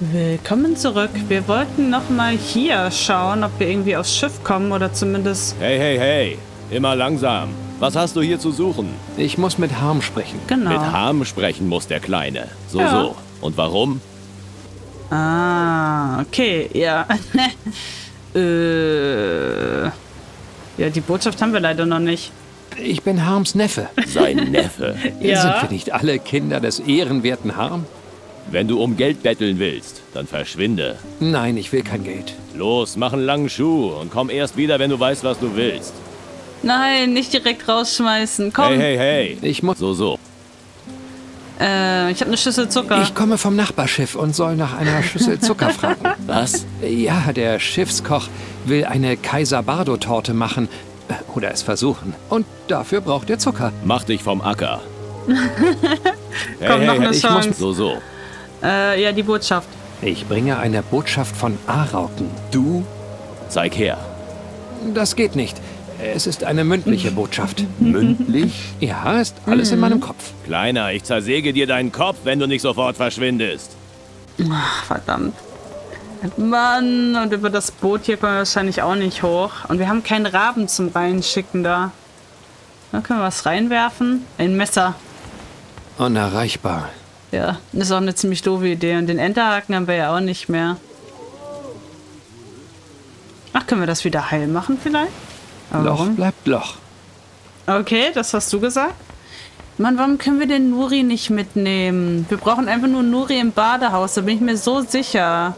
Willkommen zurück. Wir wollten nochmal hier schauen, ob wir irgendwie aufs Schiff kommen oder zumindest... Hey, hey, hey! Immer langsam. Was hast du hier zu suchen? Ich muss mit Harm sprechen. Genau. Mit Harm sprechen muss der Kleine. So, ja. So. Und warum? Ah, okay. Ja. Ja, die Botschaft haben wir leider noch nicht. Ich bin Harms Neffe. Sein Neffe? Ja. Sind wir nicht alle Kinder des ehrenwerten Harm? Wenn du um Geld betteln willst, dann verschwinde. Nein, ich will kein Geld. Los, mach einen langen Schuh und komm erst wieder, wenn du weißt, was du willst. Nein, nicht direkt rausschmeißen. Komm. Hey, hey, hey. Ich muss... So, so. Ich habe eine Schüssel Zucker. Ich komme vom Nachbarschiff und soll nach einer Schüssel Zucker fragen. Was? Ja, der Schiffskoch will eine Kaiser-Bardo-Torte machen. Oder es versuchen. Und dafür braucht er Zucker. Mach dich vom Acker. Hey, komm, hey, noch eine Chance. So, so. Ja, die Botschaft. Ich bringe eine Botschaft von Arauken. Du? Zeig her. Das geht nicht. Es ist eine mündliche Botschaft. Mündlich? Ja, ist alles in meinem Kopf. Kleiner, ich zersäge dir deinen Kopf, wenn du nicht sofort verschwindest. Ach, verdammt. Mann, und über das Boot hier kommen wir wahrscheinlich auch nicht hoch. Und wir haben keinen Raben zum Reinschicken da. Da können wir was reinwerfen. Ein Messer. Unerreichbar. Ja, das ist auch eine ziemlich doofe Idee. Und den Enterhaken haben wir ja auch nicht mehr. Ach, können wir das wieder heil machen vielleicht? Loch bleibt Loch. Okay, das hast du gesagt. Mann, warum können wir denn Nuri nicht mitnehmen? Wir brauchen einfach nur Nuri im Badehaus, da bin ich mir so sicher.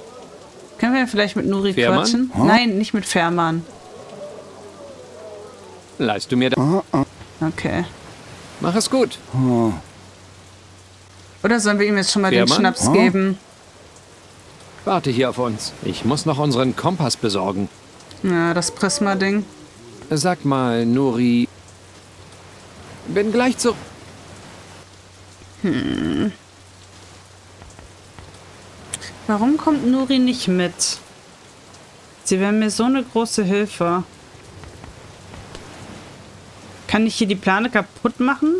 Können wir vielleicht mit Nuri quatschen? Huh? Nein, nicht mit Fährmann. Leist du mir da... Okay. Mach es gut. Oder sollen wir ihm jetzt schon mal den Schnaps geben? Warte hier auf uns. Ich muss noch unseren Kompass besorgen. Ja, das Prisma-Ding. Sag mal, Nuri. Bin gleich zu... Hm. Warum kommt Nuri nicht mit? Sie wäre mir so eine große Hilfe. Kann ich hier die Plane kaputt machen?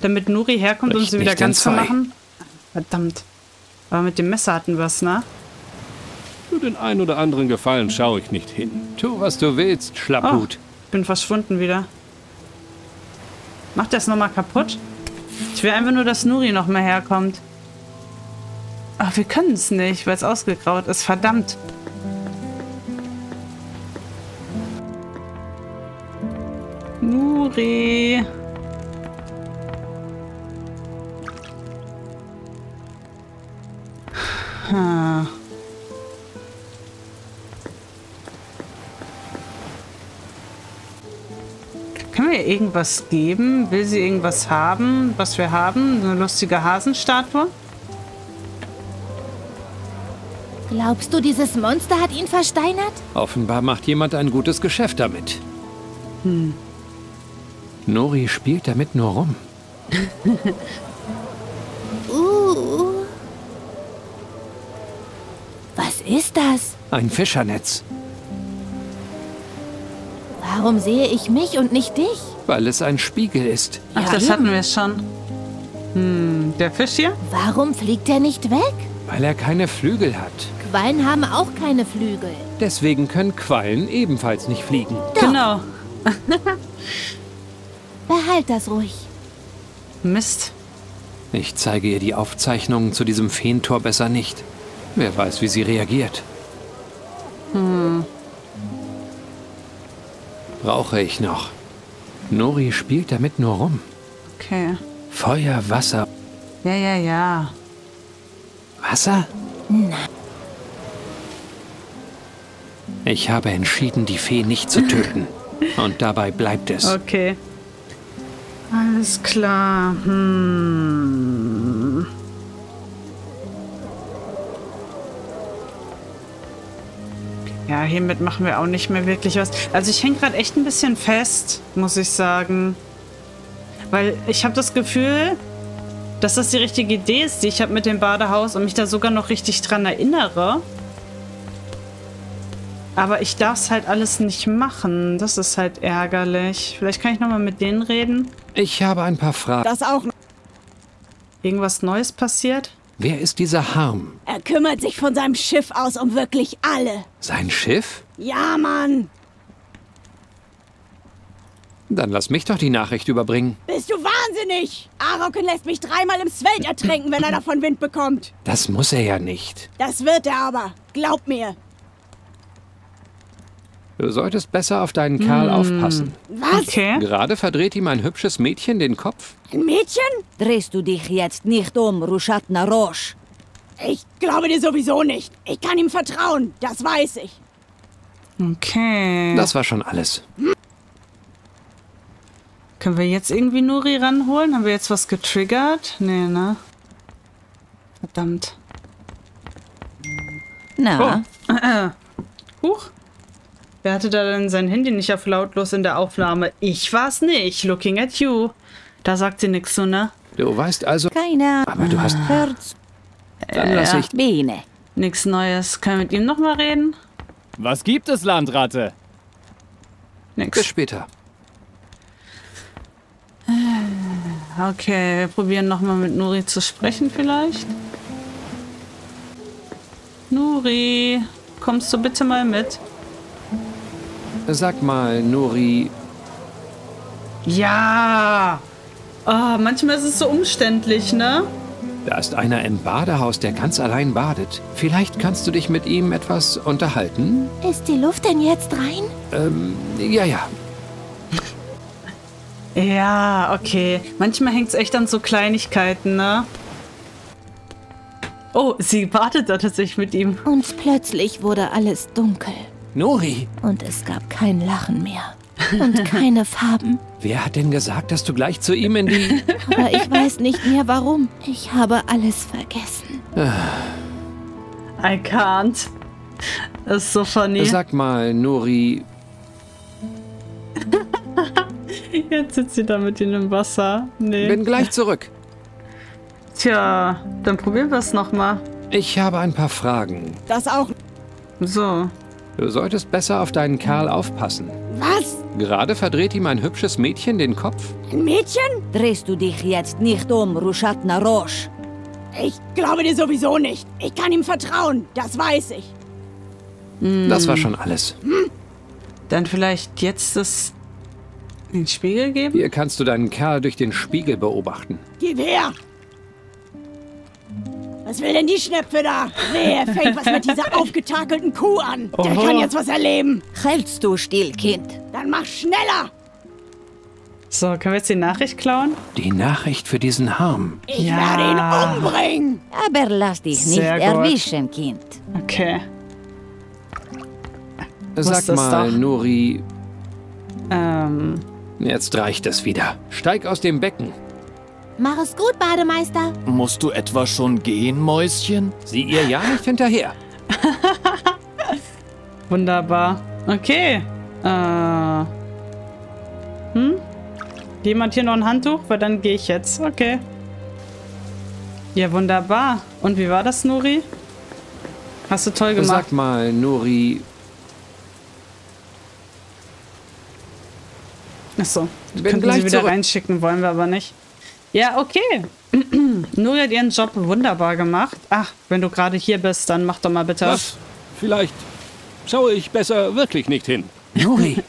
Damit Nuri herkommt und sie wieder ganz machen? Verdammt. Aber mit dem Messer hatten wir es, ne? Für den einen oder anderen Gefallen schaue ich nicht hin. Tu, was du willst, Schlapphut. Oh, ich bin verschwunden wieder. Mach das nochmal kaputt? Ich will einfach nur, dass Nuri nochmal herkommt. Ach, wir können es nicht, weil es ausgegraut ist. Verdammt. Nuri. Hm. Können wir irgendwas geben? Will sie irgendwas haben, was wir haben? Eine lustige Hasenstatue? Glaubst du, dieses Monster hat ihn versteinert? Offenbar macht jemand ein gutes Geschäft damit. Hm. Nuri spielt damit nur rum. Was ist das? Ein Fischernetz. Warum sehe ich mich und nicht dich? Weil es ein Spiegel ist. Ach, ja, das eben. Hatten wir schon. Hm, der Fisch hier? Warum fliegt er nicht weg? Weil er keine Flügel hat. Quallen haben auch keine Flügel. Deswegen können Quallen ebenfalls nicht fliegen. Doch. Genau. Behalt das ruhig. Mist. Ich zeige ihr die Aufzeichnungen zu diesem Feentor besser nicht. Wer weiß, wie sie reagiert. Hm. Brauche ich noch. Nuri spielt damit nur rum. Okay. Feuer, Wasser. Ja, ja, ja. Wasser? Nein. Ich habe entschieden, die Fee nicht zu töten. Und dabei bleibt es. Okay. Alles klar. Hm. Ja, hiermit machen wir auch nicht mehr wirklich was. Also ich hänge gerade echt ein bisschen fest, muss ich sagen. Weil ich habe das Gefühl, dass das die richtige Idee ist, die ich habe mit dem Badehaus und mich da sogar noch richtig dran erinnere. Aber ich darf es halt alles nicht machen. Das ist halt ärgerlich. Vielleicht kann ich nochmal mit denen reden. Ich habe ein paar Fragen. Das auch. Irgendwas Neues passiert? Wer ist dieser Harm? Er kümmert sich von seinem Schiff aus um wirklich alle. Sein Schiff? Ja, Mann. Dann lass mich doch die Nachricht überbringen. Bist du wahnsinnig? Arauken lässt mich dreimal im Svelte ertränken, wenn er davon Wind bekommt. Das muss er ja nicht. Das wird er aber. Glaub mir. Du solltest besser auf deinen Karl aufpassen. Was? Okay. Gerade verdreht ihm ein hübsches Mädchen den Kopf. Ein Mädchen? Drehst du dich jetzt nicht um, Rushat Narosh? Ich glaube dir sowieso nicht. Ich kann ihm vertrauen, das weiß ich. Okay. Das war schon alles. Hm? Können wir jetzt irgendwie Nuri ranholen? Haben wir jetzt was getriggert? Nee, ne? Verdammt. Na? Oh. Huch. Wer hatte da denn sein Handy nicht auf lautlos in der Aufnahme? Ich war's nicht. Looking at you. Da sagt sie nichts so, ne? Du weißt also... Keiner. Aber du hast... Herz. Dann lass ich... Bene. Nix Neues. Können wir mit ihm nochmal reden? Was gibt es, Landratte? Nix. Bis später. Okay, wir probieren nochmal mit Nuri zu sprechen vielleicht. Nuri, kommst du bitte mal mit? Sag mal, Nuri. Ja! Oh, manchmal ist es so umständlich, ne? Da ist einer im Badehaus, der ganz allein badet. Vielleicht kannst du dich mit ihm etwas unterhalten? Ist die Luft denn jetzt rein? Ja, ja. Ja, okay. Manchmal hängt es echt an so Kleinigkeiten, ne? Oh, sie badet da tatsächlich mit ihm. Und plötzlich wurde alles dunkel. Nuri! Und es gab kein Lachen mehr. Und keine Farben. Wer hat denn gesagt, dass du gleich zu ihm in die... Aber ich weiß nicht mehr warum. Ich habe alles vergessen. I can't. Das ist so funny. Sag mal, Nuri... Jetzt sitzt sie da mit ihnen im Wasser. Nee. Bin gleich zurück. Tja, dann probieren wir es nochmal. Ich habe ein paar Fragen. Das auch. So. Du solltest besser auf deinen Karl aufpassen. Was? Gerade verdreht ihm ein hübsches Mädchen den Kopf. Ein Mädchen? Drehst du dich jetzt nicht um, Rushat Narosh? Ich glaube dir sowieso nicht. Ich kann ihm vertrauen, das weiß ich. Das war schon alles. Hm? Dann vielleicht jetzt das... Den Spiegel geben? Hier kannst du deinen Kerl durch den Spiegel beobachten. Gib her! Was will denn die Schnepfe da? Wer fängt was mit dieser aufgetakelten Kuh an? Der kann jetzt was erleben. Hältst du still, Kind? Dann mach schneller! So, können wir jetzt die Nachricht klauen? Die Nachricht für diesen Harm. Ich werde ihn umbringen! Aber lass dich nicht erwischen, Kind. Okay. Sag mal, Nuri... Jetzt reicht es wieder. Steig aus dem Becken. Mach es gut, Bademeister. Musst du etwa schon gehen, Mäuschen? Sieh ihr ja nicht hinterher. Wunderbar. Okay. Jemand hier noch ein Handtuch? Weil dann gehe ich jetzt. Okay. Ja, wunderbar. Und wie war das, Nuri? Hast du toll gemacht. Sag mal, Nuri... Achso, können sie wieder reinschicken, wollen wir aber nicht. Ja, okay. Nuri hat ihren Job wunderbar gemacht. Ach, wenn du gerade hier bist, dann mach doch mal bitte... Was? Vielleicht schaue ich besser wirklich nicht hin. Nuri.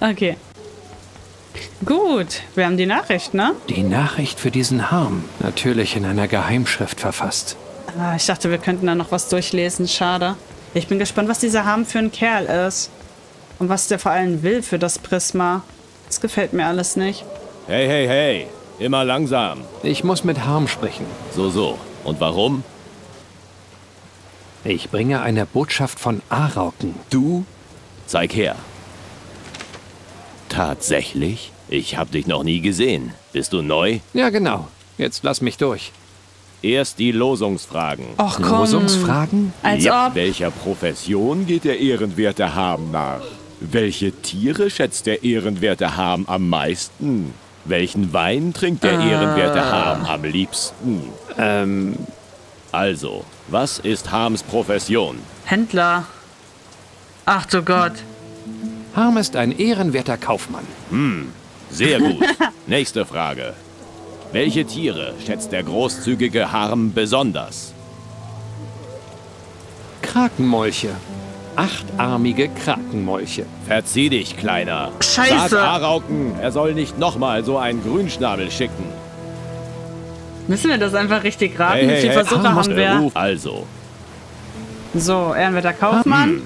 Okay. Gut, wir haben die Nachricht, ne? Die Nachricht für diesen Harm. Natürlich in einer Geheimschrift verfasst. Ah, ich dachte, wir könnten da noch was durchlesen. Schade. Ich bin gespannt, was dieser Harm für ein Kerl ist. Und was der vor allem will für das Prisma. Das gefällt mir alles nicht. Hey, hey, hey. Immer langsam. Ich muss mit Harm sprechen. So, so. Und warum? Ich bringe eine Botschaft von Arauken. Du? Zeig her. Tatsächlich? Ich habe dich noch nie gesehen. Bist du neu? Ja, genau. Jetzt lass mich durch. Erst die Losungsfragen. Och komm. Losungsfragen? Als ob. Welcher Profession geht der ehrenwerte Harm nach? Welche Tiere schätzt der ehrenwerte Harm am meisten? Welchen Wein trinkt der ehrenwerte Harm am liebsten? Also, was ist Harms Profession? Händler. Ach du Gott. Harm ist ein ehrenwerter Kaufmann. Hm, sehr gut. Nächste Frage. Welche Tiere schätzt der großzügige Harm besonders? Krakenmolche. 8-armige Krakenmolche. Verzieh dich, Kleiner. Scheiße! Sag Arauken, er soll nicht nochmal so einen Grünschnabel schicken. Müssen wir das einfach richtig raten? Hey, wie viele Versuche haben wir? Also. So, ehrenwerter Kaufmann.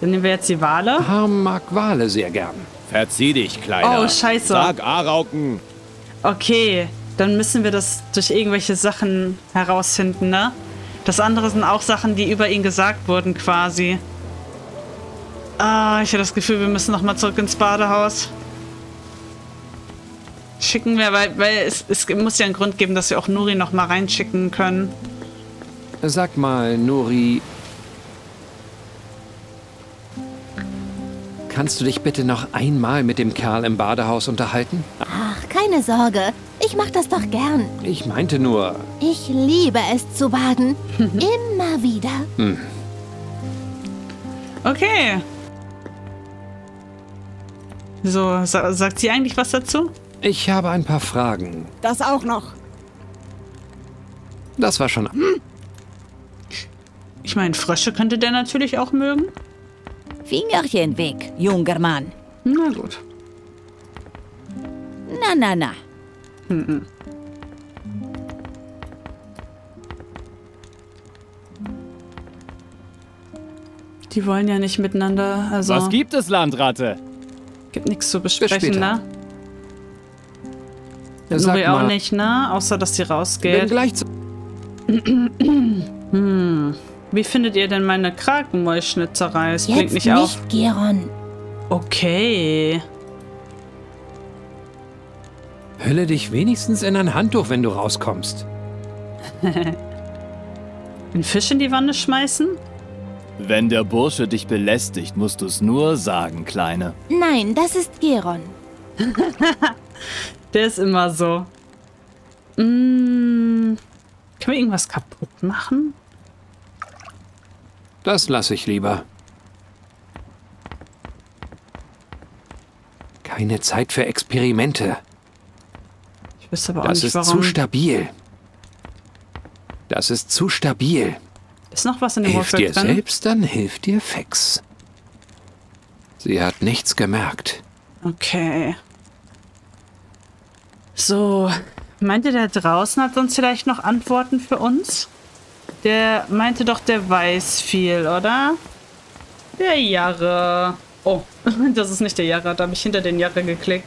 Dann nehmen wir jetzt die Wale. Harm mag Wale sehr gern. Verzieh dich, Kleiner. Oh, scheiße. Sag Arauken. Okay, dann müssen wir das durch irgendwelche Sachen herausfinden, ne? Das andere sind auch Sachen, die über ihn gesagt wurden, quasi. Ah, ich habe das Gefühl, wir müssen nochmal zurück ins Badehaus. Schicken wir, weil es muss ja einen Grund geben, dass wir auch Nuri nochmal reinschicken können. Sag mal, Nuri... Kannst du dich bitte noch einmal mit dem Kerl im Badehaus unterhalten? Ach, keine Sorge. Ich mach das doch gern. Ich meinte nur... Ich liebe es zu baden. Immer wieder. Hm. Okay. So, sagt sie eigentlich was dazu? Ich habe ein paar Fragen. Das auch noch. Das war schon... Hm. Ich meine, Frösche könnte der natürlich auch mögen. Fingerchen weg, junger Mann. Na gut. Na. Hm. Die wollen ja nicht miteinander, also... Was gibt es, Landratte? Gibt nichts zu besprechen, ne? Nuri auch nicht, ne? Außer, dass sie rausgeht. Bin gleich zu... Hm... Wie findet ihr denn meine Krakenmäuschnitzerei? Es blinkt nicht auf. Jetzt nicht, Geron. Okay. Hülle dich wenigstens in ein Handtuch, wenn du rauskommst. Einen Fisch in die Wanne schmeißen? Wenn der Bursche dich belästigt, musst du es nur sagen, Kleine. Nein, das ist Geron. Der ist immer so. Können wir irgendwas kaputt machen? Das lasse ich lieber. Keine Zeit für Experimente. Ich wüsste aber auch nicht, warum. Das ist zu stabil. Ist noch was in dem Hilft dir drin? Selbst, dann hilft dir Fex. Sie hat nichts gemerkt. Okay. So. Meint ihr, der draußen hat sonst vielleicht noch Antworten für uns? Der meinte doch, der weiß viel, oder? Der Jarre. Oh, das ist nicht der Jarre. Da habe ich hinter den Jarre geklickt.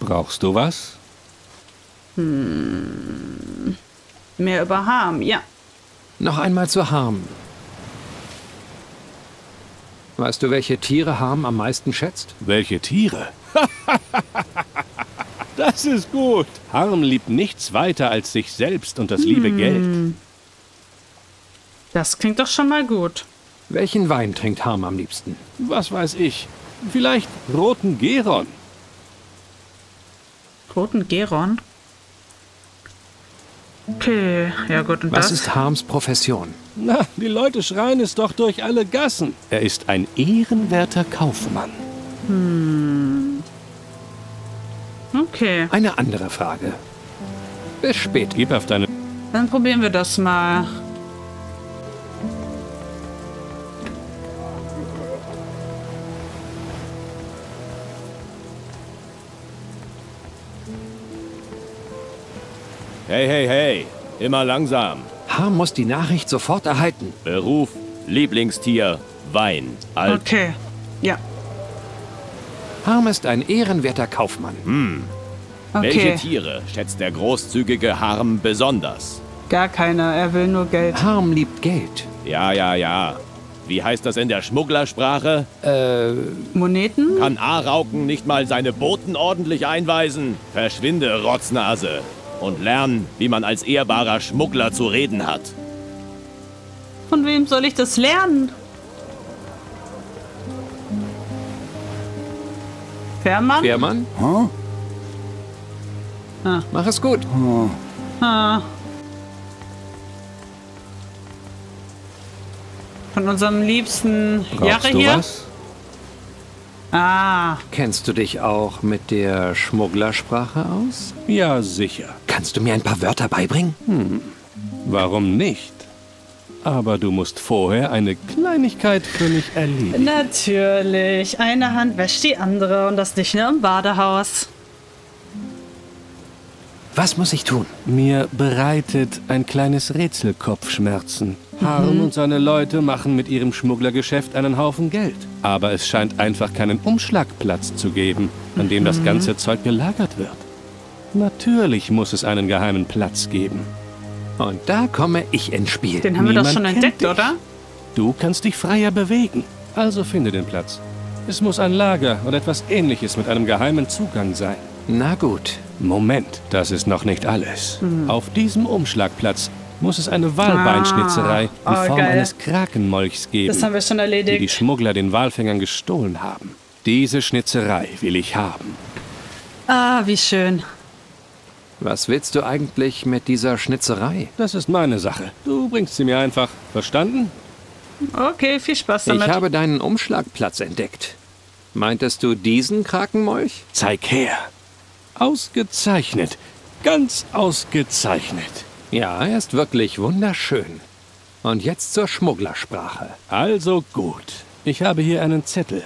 Brauchst du was? Hm. Mehr über Harm, ja. Noch einmal zu Harm. Weißt du, welche Tiere Harm am meisten schätzt? Welche Tiere? Das ist gut. Harm liebt nichts weiter als sich selbst und das liebe Geld. Das klingt doch schon mal gut. Welchen Wein trinkt Harm am liebsten? Was weiß ich. Vielleicht roten Geron. Roten Geron? Okay, ja gut. Und was ist Harms Profession? Na, die Leute schreien es doch durch alle Gassen. Er ist ein ehrenwerter Kaufmann. Hm. Okay. Eine andere Frage. Bis spät. Gib auf deine... Dann probieren wir das mal... Hey, immer langsam. Harm muss die Nachricht sofort erhalten. Beruf, Lieblingstier, Wein, Alter. Okay, ja. Harm ist ein ehrenwerter Kaufmann. Hm. Okay. Welche Tiere schätzt der großzügige Harm besonders? Gar keiner, er will nur Geld. Harm liebt Geld. Ja. Wie heißt das in der Schmugglersprache? Moneten? Kann Arauken nicht mal seine Boten ordentlich einweisen? Verschwinde, Rotznase. Und lernen, wie man als ehrbarer Schmuggler zu reden hat. Von wem soll ich das lernen? Fährmann? Fährmann? Huh? Ah. Mach es gut. Huh. Ah. Von unserem liebsten Jarre hier. Brauchst du was? Ah. Kennst du dich auch mit der Schmugglersprache aus? Ja, sicher. Kannst du mir ein paar Wörter beibringen? Hm. Warum nicht? Aber du musst vorher eine Kleinigkeit für mich erledigen. Natürlich. Eine Hand wäscht die andere und das nicht nur im Badehaus. Was muss ich tun? Mir bereitet ein kleines Rätsel Kopfschmerzen. Harm und seine Leute machen mit ihrem Schmugglergeschäft einen Haufen Geld. Aber es scheint einfach keinen Umschlagplatz zu geben, an dem das ganze Zeug gelagert wird. Natürlich muss es einen geheimen Platz geben. Und da komme ich ins Spiel. Den haben wir doch schon entdeckt, oder? Du kannst dich freier bewegen. Also finde den Platz. Es muss ein Lager oder etwas Ähnliches mit einem geheimen Zugang sein. Na gut. Moment, das ist noch nicht alles. Auf diesem Umschlagplatz muss es eine Walbeinschnitzerei in Form eines Krakenmolchs geben. Das haben wir schon erledigt. Die die Schmuggler den Walfängern gestohlen haben. Diese Schnitzerei will ich haben. Ah, wie schön. Was willst du eigentlich mit dieser Schnitzerei? Das ist meine Sache. Du bringst sie mir einfach. Verstanden? Okay, viel Spaß damit. Ich habe deinen Umschlagplatz entdeckt. Meintest du diesen Krakenmolch? Zeig her. Ausgezeichnet. Ganz ausgezeichnet. Ja, er ist wirklich wunderschön. Und jetzt zur Schmugglersprache. Also gut. Ich habe hier einen Zettel.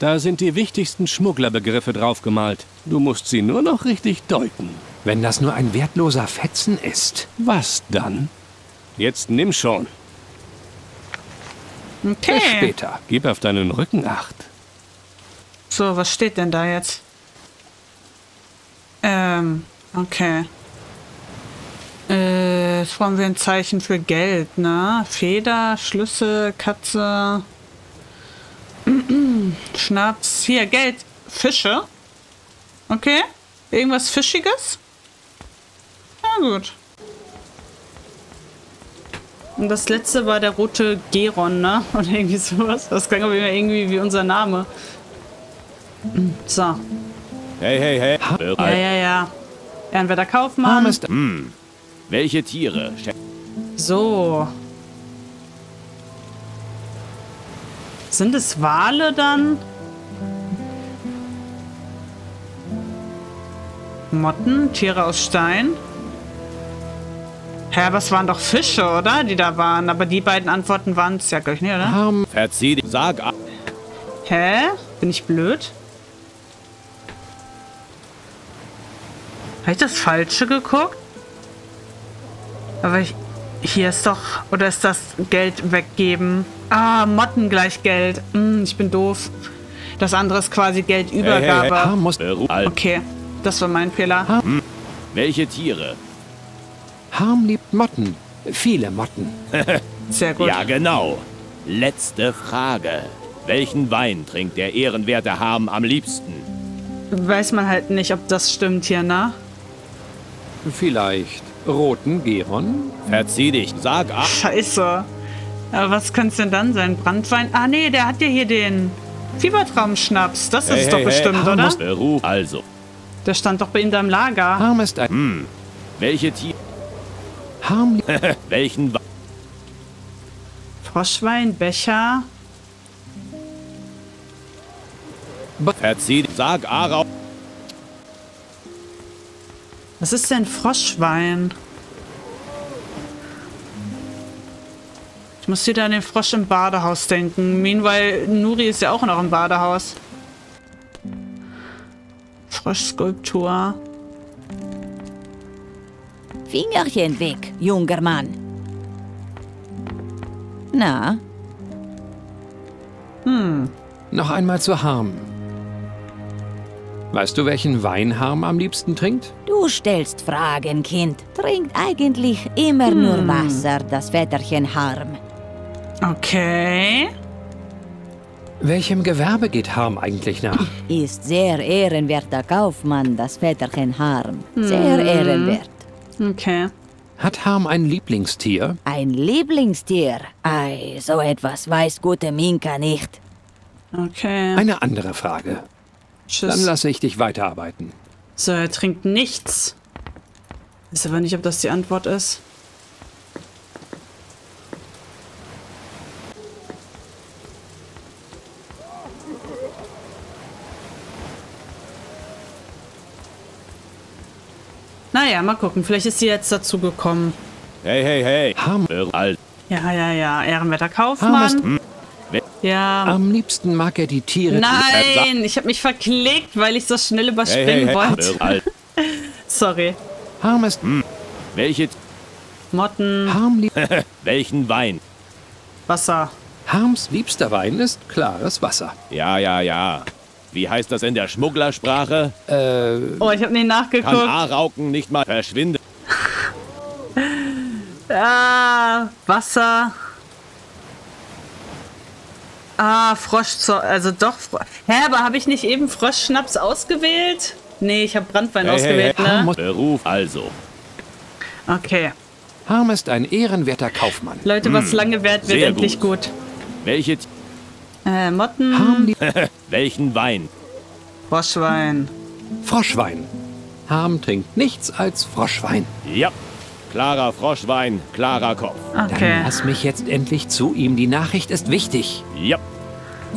Da sind die wichtigsten Schmugglerbegriffe draufgemalt. Du musst sie nur noch richtig deuten. Wenn das nur ein wertloser Fetzen ist. Was dann? Jetzt nimm schon. Okay. Bis später. Gib auf deinen Rücken acht. So, was steht denn da jetzt? Okay. Formen wir ein Zeichen für Geld, ne? Feder, Schlüssel, Katze... Schnaps. Hier, Geld. Fische. Okay. Irgendwas Fischiges? Na gut. Und das letzte war der rote Geron, ne? Oder irgendwie sowas. Das klingt aber irgendwie wie unser Name. So. Hey, hey, hey. Ja, ja, ja. Ehrenwerter Kaufmann. Welche Tiere? So. Sind es Wale dann? Motten? Tiere aus Stein? Hä, was waren doch Fische, oder? Die da waren. Aber die beiden Antworten waren es ja gleich nicht, oder? Verzieh die Sage. Hä? Bin ich blöd? Habe ich das Falsche geguckt? Aber ich... Hier ist doch... Oder ist das Geld weggeben? Ah, Motten gleich Geld. Ich bin doof. Das andere ist quasi Geldübergabe. Okay, das war mein Fehler. Welche Tiere? Harm liebt Motten. Viele Motten. Sehr gut. Ja, genau. Letzte Frage. Welchen Wein trinkt der ehrenwerte Harm am liebsten? Weiß man halt nicht, ob das stimmt hier, ne? Vielleicht... Roten Geron? Verzieh dich, sag ab. Scheiße. Aber was könnte es denn dann sein? Brandwein? Ah, nee, der hat ja hier den Fiebertraumschnaps. Das ist es doch bestimmt, oder? Beruf also. Der stand doch bei ihm da im Lager. Harm ist ein... Welche Tiere? Harm... Welchen... Froschwein, Becher... Verzieh dich, sag Arauken. Was ist denn Froschwein? Ich muss wieder an den Frosch im Badehaus denken. Meanwhile, Nuri ist ja auch noch im Badehaus. Froschskulptur. Fingerchen weg, junger Mann. Na? Noch einmal zu Harm. Weißt du, welchen Wein Harm am liebsten trinkt? Du stellst Fragen, Kind. Trinkt eigentlich immer nur Wasser, das Väterchen Harm. Okay. Welchem Gewerbe geht Harm eigentlich nach? Ist sehr ehrenwerter Kaufmann, das Väterchen Harm. Sehr ehrenwert. Okay. Hat Harm ein Lieblingstier? Ein Lieblingstier? Ei, so etwas weiß gute Minka nicht. Okay. Eine andere Frage. Tschüss. Dann lasse ich dich weiterarbeiten. So, er trinkt nichts. Weiß aber nicht, ob das die Antwort ist. Naja, mal gucken. Vielleicht ist sie jetzt dazu gekommen. Hey, hey, hey. Harm. Ja, ja, ja. Ehrenwerter Kaufmann. Ja. Am liebsten mag er die Tiere. Nein, ich habe mich verklickt, weil ich so schnell überspringen wollte. Sorry. Harm ist. Welche Motten? Harm welchen Wein? Wasser. Harms liebster Wein ist klares Wasser. Ja, ja, ja. Wie heißt das in der Schmugglersprache? Oh, ich habe nicht nachgeguckt. Kann Arauken nicht mal verschwinden. Ah, Wasser. Ah, Froschzoll. Also doch. Hä, aber habe ich nicht eben Froschschnaps ausgewählt? Nee, ich habe Brandwein ausgewählt, ne? Beruf also. Okay. Harm ist ein ehrenwerter Kaufmann. Leute, was lange währt, wird endlich gut. Welche? Motten. Harm welchen Wein? Froschwein. Froschwein. Harm trinkt nichts als Froschwein. Ja. Klarer Froschwein, klarer Kopf. Okay. Dann lass mich jetzt endlich zu ihm. Die Nachricht ist wichtig. Ja.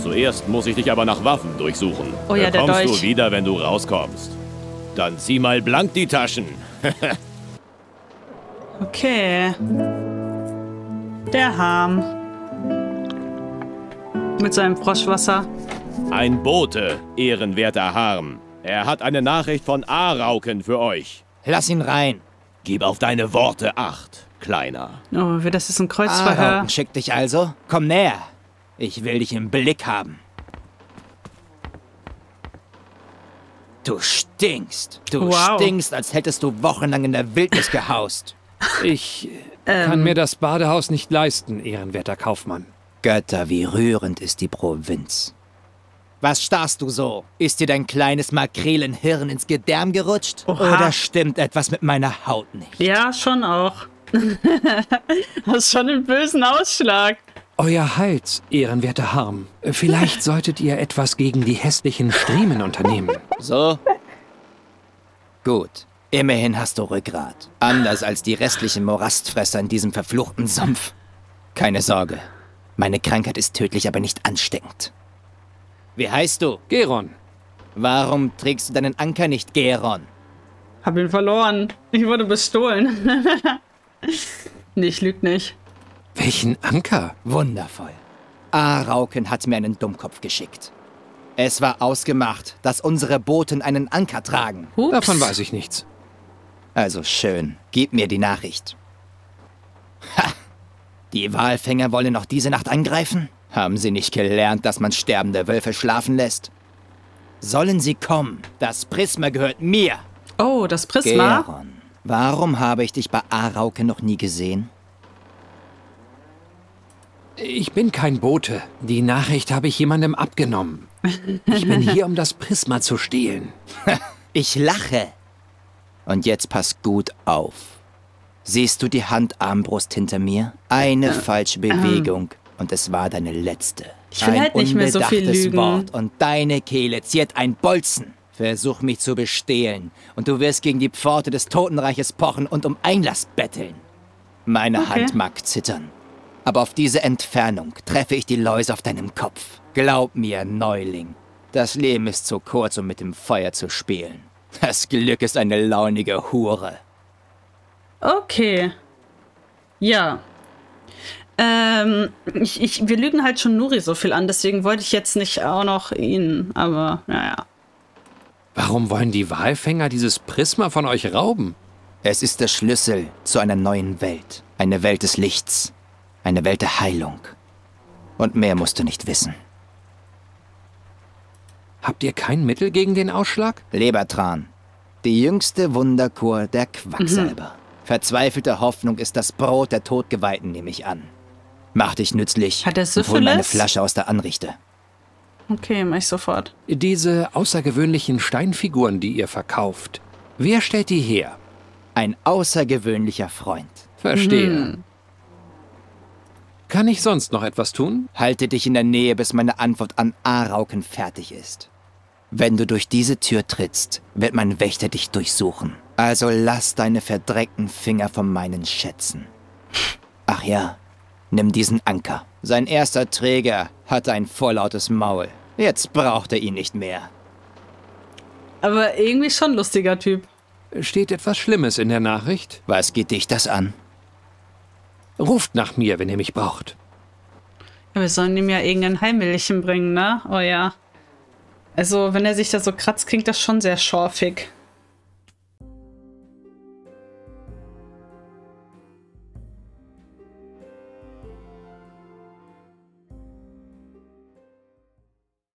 Zuerst muss ich dich aber nach Waffen durchsuchen. Oh ja, der kommst du wieder, wenn du rauskommst. Dann zieh mal blank die Taschen. Okay. Der Harm. Mit seinem Froschwasser. Ein Bote, ehrenwerter Harm. Er hat eine Nachricht von Arauken für euch. Lass ihn rein. Gib auf deine Worte Acht, Kleiner. Oh, das ist ein Kreuzverhör. Arauken schickt dich also. Komm näher. Ich will dich im Blick haben. Du stinkst. Du stinkst, als hättest du wochenlang in der Wildnis gehaust. Ich kann mir das Badehaus nicht leisten, ehrenwerter Kaufmann. Götter, wie rührend ist die Provinz. Was starrst du so? Ist dir dein kleines Makrelenhirn ins Gedärm gerutscht? Oha. Oder stimmt etwas mit meiner Haut nicht? Ja, schon auch. Hast schon einen bösen Ausschlag. Euer Hals, ehrenwerter Harm. Vielleicht solltet ihr etwas gegen die hässlichen Striemen unternehmen. So? Gut. Immerhin hast du Rückgrat. Anders als die restlichen Morastfresser in diesem verfluchten Sumpf. Keine Sorge. Meine Krankheit ist tödlich, aber nicht ansteckend. Wie heißt du? Geron. Warum trägst du deinen Anker nicht, Geron? Hab ihn verloren. Ich wurde bestohlen. Nee, ich lüg nicht. Welchen Anker? Wundervoll. Arauken hat mir einen Dummkopf geschickt. Es war ausgemacht, dass unsere Boten einen Anker tragen. Ups. Davon weiß ich nichts. Also schön. Gib mir die Nachricht. Ha! Die Walfänger wollen noch diese Nacht angreifen? Haben sie nicht gelernt, dass man sterbende Wölfe schlafen lässt? Sollen sie kommen? Das Prisma gehört mir. Oh, das Prisma? Geron, warum habe ich dich bei Arauken noch nie gesehen? Ich bin kein Bote. Die Nachricht habe ich jemandem abgenommen. Ich bin hier, um das Prisma zu stehlen. Ich lache. Und jetzt pass gut auf. Siehst du die Handarmbrust hinter mir? Eine falsche Bewegung. Und es war deine letzte. Ich will halt nicht mehr so viel lügen. Wort und deine Kehle ziert ein Bolzen. Versuch mich zu bestehlen und du wirst gegen die Pforte des Totenreiches pochen und um Einlass betteln. Meine Hand mag zittern, aber auf diese Entfernung treffe ich die Läuse auf deinem Kopf. Glaub mir, Neuling, das Leben ist zu kurz, um mit dem Feuer zu spielen. Das Glück ist eine launige Hure. Okay. Ja. Wir lügen halt schon Nuri so viel an, deswegen wollte ich jetzt nicht auch noch ihn, aber naja. Warum wollen die Walfänger dieses Prisma von euch rauben? Es ist der Schlüssel zu einer neuen Welt. Eine Welt des Lichts. Eine Welt der Heilung. Und mehr musst du nicht wissen. Habt ihr kein Mittel gegen den Ausschlag? Lebertran. Die jüngste Wunderkur der Quacksalber. Verzweifelte Hoffnung ist das Brot der Todgeweihten, nehme ich an. Mach dich nützlich. Hat er Syphilis? Hol meine Flasche aus der Anrichte. Okay, mach ich sofort. Diese außergewöhnlichen Steinfiguren, die ihr verkauft, wer stellt die her? Ein außergewöhnlicher Freund. Verstehe. Kann ich sonst noch etwas tun? Halte dich in der Nähe, bis meine Antwort an Arauken fertig ist. Wenn du durch diese Tür trittst, wird mein Wächter dich durchsuchen. Also lass deine verdreckten Finger von meinen Schätzen. Ach ja. Nimm diesen Anker. Sein erster Träger hatte ein vorlautes Maul. Jetzt braucht er ihn nicht mehr. Aber irgendwie schon lustiger Typ. Steht etwas Schlimmes in der Nachricht? Was geht dich das an? Ruft nach mir, wenn ihr mich braucht. Ja, wir sollen ihm ja irgendein Heilmittelchen bringen, ne? Oh ja. Also, wenn er sich da so kratzt, klingt das schon sehr schorfig.